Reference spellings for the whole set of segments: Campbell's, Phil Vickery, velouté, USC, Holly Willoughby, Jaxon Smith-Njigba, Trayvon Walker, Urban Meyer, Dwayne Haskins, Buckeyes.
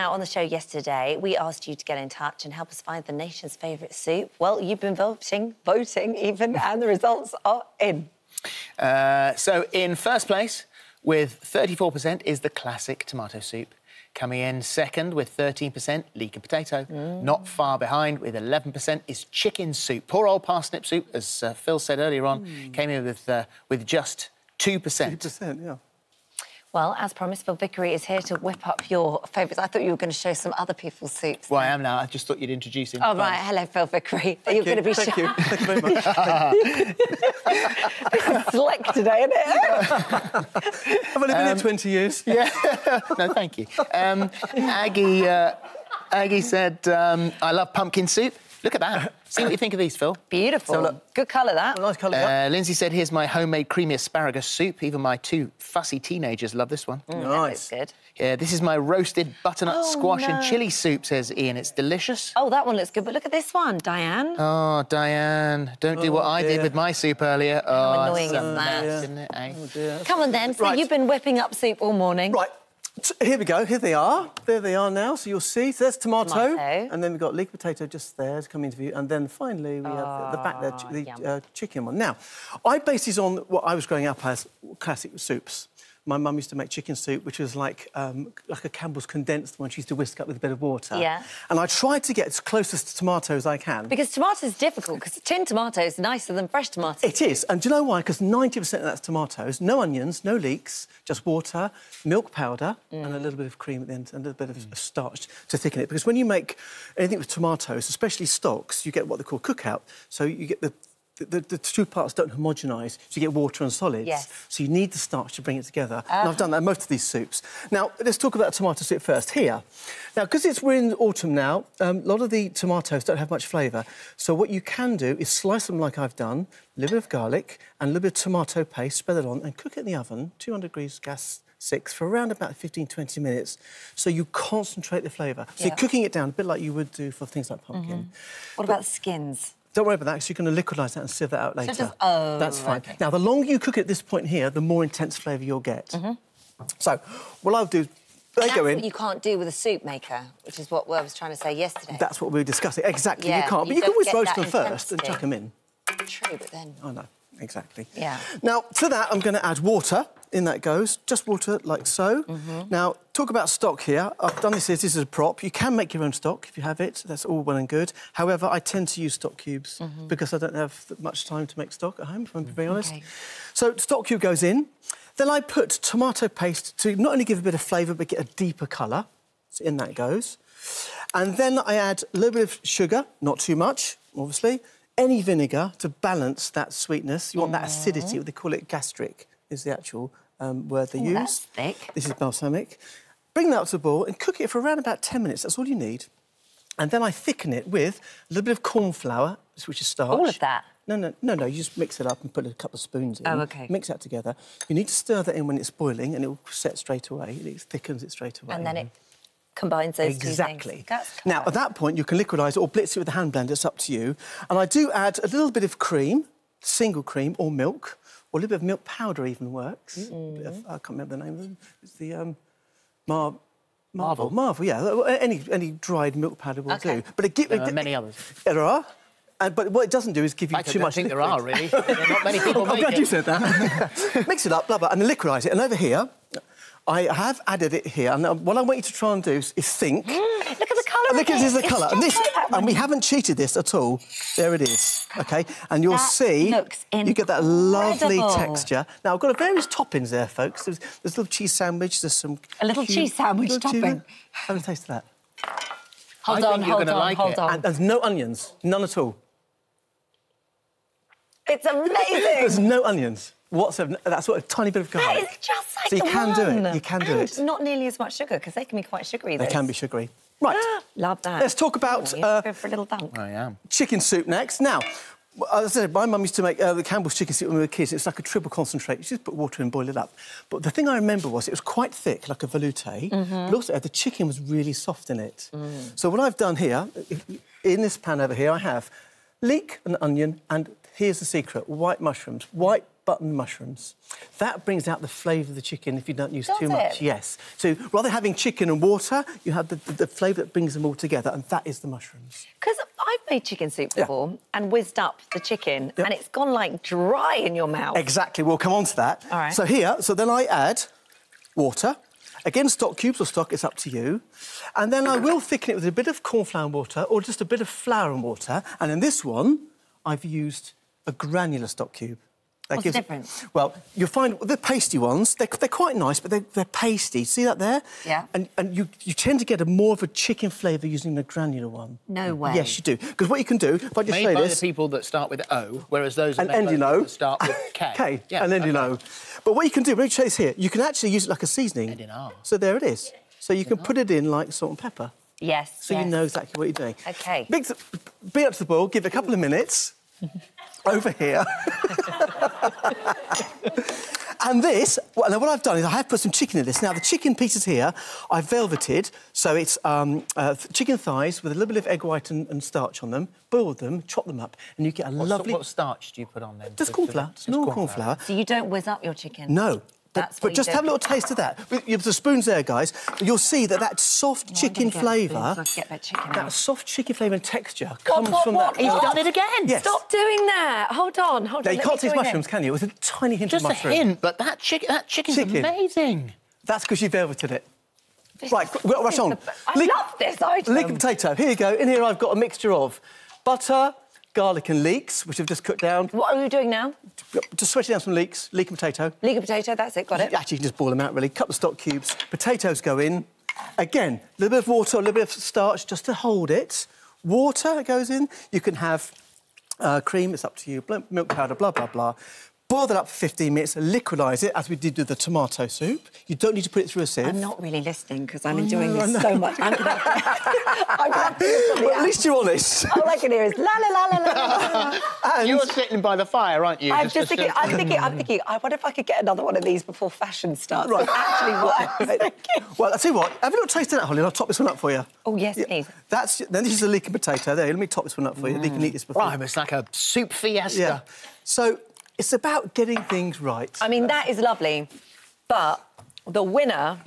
Now, on the show yesterday, we asked you to get in touch and help us find the nation's favourite soup. Well, you've been voting even, and the results are in. So in first place, with 34%, is the classic tomato soup. Coming in second with 13%, leek and potato. Not far behind with 11% is chicken soup. Poor old parsnip soup, as Phil said earlier on, came in with just 2%. 2%, yeah. Well, as promised, Phil Vickery is here to whip up your favourites. I thought you were going to show some other people's soups. Well, I am now. I just thought you'd introduce him. Oh, right. Hello, Phil Vickery. You're going to be Thank you. Thank you very much. This is slick today, isn't it? I've only been here 20 years. Yeah. No, thank you. Aggie said, I love pumpkin soup. Look at that. See what you think of these, Phil. Beautiful. So, look, good colour, that. A nice colour, yeah. Lindsay said, here's my homemade creamy asparagus soup. Even my two fussy teenagers love this one. Nice. Yeah, that's good. This is my roasted butternut squash and chilli soup, says Ian. It's delicious. Oh, that one looks good. But look at this one, Diane. Oh, Diane, don't do what I did with my soup earlier. How annoying is that? Isn't it, eh? Oh, dear. Come on, then. So you've been whipping up soup all morning. Right. Here we go. Here they are. There they are now. So you'll see. So there's tomato, and then we've got leek potato just there to come into view, and then finally we have the back there, the chicken one. Now, I base these on what I was growing up as classic soups. My mum used to make chicken soup, which was like a Campbell's condensed one. She used to whisk up with a bit of water. Yeah. And I tried to get as close to tomato as I can. Because tomato's difficult, because tin tomato is nicer than fresh tomato. It is. And do you know why? Because 90% of that's tomatoes. No onions, no leeks, just water, milk powder, and a little bit of cream at the end, and a little bit of starch to thicken it. Because when you make anything with tomatoes, especially stocks, you get what they call cookout. So you get the two parts don't homogenise, so you get water and solids. Yes. So you need the starch to bring it together. And I've done that in most of these soups. Now, let's talk about tomato soup first. Here. Now, because we're in autumn now, a lot of the tomatoes don't have much flavour. So what you can do is slice them like I've done, a little bit of garlic and a little bit of tomato paste, spread it on, and cook it in the oven, 200 degrees gas 6, for around about 15, 20 minutes. So you concentrate the flavour. So you're cooking it down a bit like you would do for things like pumpkin. What about skins? Don't worry about that, because you're going to liquidise that and sieve that out later. So just, that's fine. Okay. Now, the longer you cook it at this point here, the more intense flavour you'll get. So, what I'll do... That's what you can't do with a soup maker, which is what I was trying to say yesterday. That's what we were discussing. Exactly, you can't. But you can always roast them first and chuck them in. True, but then... I know, exactly. Yeah. Now, to that, I'm going to add water. In that goes, just water like so. Now, talk about stock here. I've done this as a prop. You can make your own stock if you have it. That's all well and good. However, I tend to use stock cubes because I don't have much time to make stock at home, if I'm being honest. So stock cube goes in. Then I put tomato paste to not only give a bit of flavour, but get a deeper colour. So in that goes. And then I add a little bit of sugar, not too much, obviously. Any vinegar to balance that sweetness. You want that acidity, they call it gastric. Is the actual word they use. That's thick. This is balsamic. Bring that up to the boil and cook it for around about 10 minutes. That's all you need. And then I thicken it with a little bit of corn flour, which is starch. All of that? No. You just mix it up and put a couple of spoons in. Oh, OK. Mix that together. You need to stir that in when it's boiling and it will set straight away. It thickens it straight away. And then it combines those two things. Exactly. Now, at that point, you can liquidise it or blitz it with a hand blender. It's up to you. And I do add a little bit of cream, single cream or milk, or a little bit of milk powder even works. I can't remember the name of them. It's the Marvel, yeah. Any dried milk powder will do. But there are many others. There are. But what it doesn't do is give you too much liquid. I don't think there are, really. There are not many people make it. I'm glad you said that. Mix it up, blah, blah, and then liquidise it. And over here, I have added it here. And what I want you to try and do is think. Look at the colour. Look, this is the colour. And we haven't cheated this at all. There it is. Okay. And you'll see. Looks incredible. You get that lovely texture. Now I've got various toppings there, folks. There's a little cheese sandwich. There's some. A little cheese sandwich topping. Have a taste of that. Hold on. And there's no onions. None at all. It's amazing. There's no onions. That's what a tiny bit of garlic. That is just like You can do it. Not nearly as much sugar, because they can be quite sugary, though. They can be sugary. Right. Love that. Let's talk about... go for a little dunk. I am. Chicken soup next. Now, as I said, my mum used to make the Campbell's chicken soup when we were kids. It's like a triple concentrate. You just put water and boil it up. But the thing I remember was it was quite thick, like a velouté, but also the chicken was really soft in it. So what I've done here, in this pan over here, I have leek and onion, and here's the secret, white mushrooms. White button mushrooms. That brings out the flavour of the chicken if you don't use too much. Yes. So rather than having chicken and water, you have the flavour that brings them all together, and that is the mushrooms. Because I've made chicken soup before and whizzed up the chicken, and it's gone, like, dry in your mouth. Exactly. We'll come on to that. All right. So here, so then I add water. Again, stock cubes or stock, it's up to you. And then I will thicken it with a bit of cornflour and water or just a bit of flour and water. And in this one, I've used a granular stock cube. What's the difference? Well, you'll find the pasty ones, they're quite nice, but they're pasty. See that there? Yeah. And you tend to get more of a chicken flavour using the granular one. No way. Yes, you do. Because what you can do, if I just say this... Made by the people that start with O, whereas those that start with K. K, yeah, and ending O. But what you can do, when you say this here, you can actually use it like a seasoning. Ending R. So there it is. So you can put it in like salt and pepper. Yes, you know exactly what you're doing. OK. Beat up to the boil, give it a couple of minutes. Over here. And this, now what I've done is I have put some chicken in this. Now, the chicken pieces here, I've velveted, so it's chicken thighs with a little bit of egg white and starch on them, boiled them, chop them up, and you get a lovely... What starch do you put on them? Just cornflour, normal cornflour. So you don't whiz up your chicken? No. But just have a little taste of that. With the spoons there, guys, you'll see that that soft chicken flavour... That soft chicken flavour and texture comes from that... He's done it again! Yes. Stop doing that! Hold on, hold on. You can't taste mushrooms, can you? With a tiny hint of mushroom. Just a hint, but that chicken's amazing! That's because you've velveted it. Right, we'll rush on. I love this item! Leek and potato. Here you go. In here I've got a mixture of butter, garlic and leeks, which I've just cooked down. What are you doing now? Just sweating down some leeks, leek and potato. Leek and potato, that's it, got it. Actually, you can just boil them out, really. Couple of stock cubes. Potatoes go in. Again, a little bit of water, a little bit of starch, just to hold it. Water goes in. You can have cream, it's up to you, milk powder, blah, blah, blah. Boil that up for 15 minutes, liquidise it, as we did with the tomato soup. You don't need to put it through a sieve. I'm not really listening, because I'm enjoying this so much. I'm well, at least you're honest. All I can hear is la, la, la, la, la, la. You're sitting by the fire, aren't you? I'm just thinking, I wonder if I could get another one of these before fashion starts. Right. Actually, what I was thinking. Well, I'll tell you what, have a little taste of that, Holly, and I'll top this one up for you. Oh, yes, please. That's, then this is a leek and potato. There, let me top this one up for you. You can eat this before. Right, it's like a soup fiesta. Yeah. So... It's about getting things right. I mean, that is lovely, but the winner...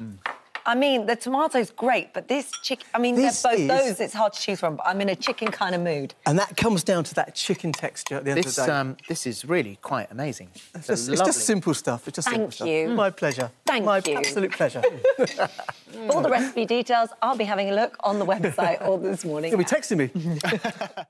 I mean, the tomato's great, but this chicken... I mean, they're both those, it's hard to choose from, but I'm in a chicken kind of mood. And that comes down to that chicken texture at the end of the day. This is really quite amazing. It's just simple stuff. It's just simple stuff. Thank you. My pleasure. Thank you. My absolute pleasure. All the recipe details, I'll be having a look on the website all this morning. You'll be texting me.